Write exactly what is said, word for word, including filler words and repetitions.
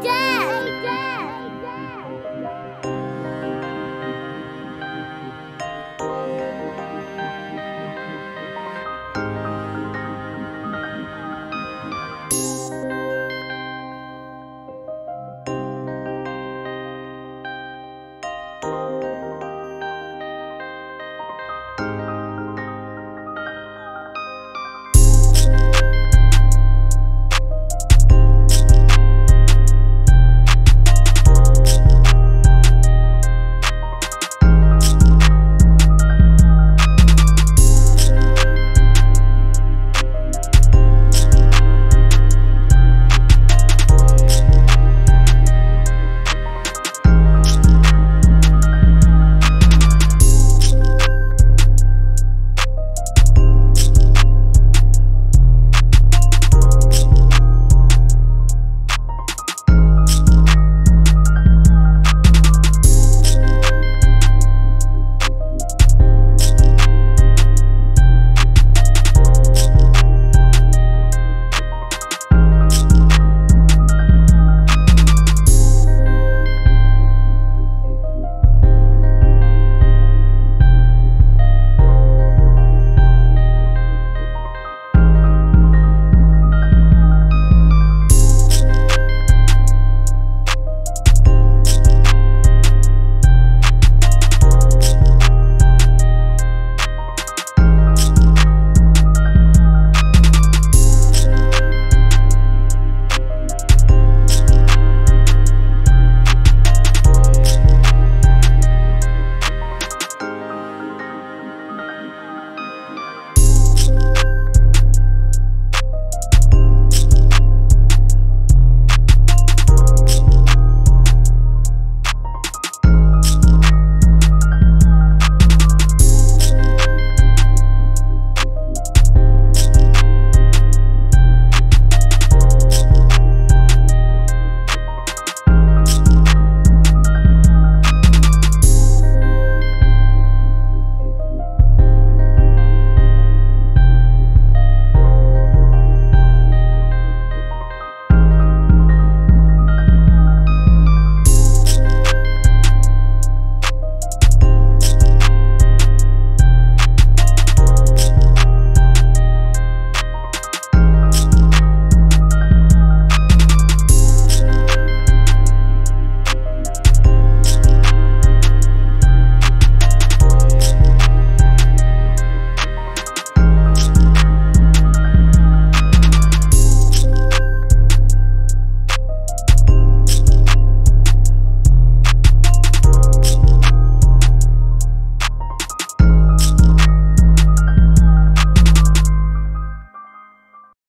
done.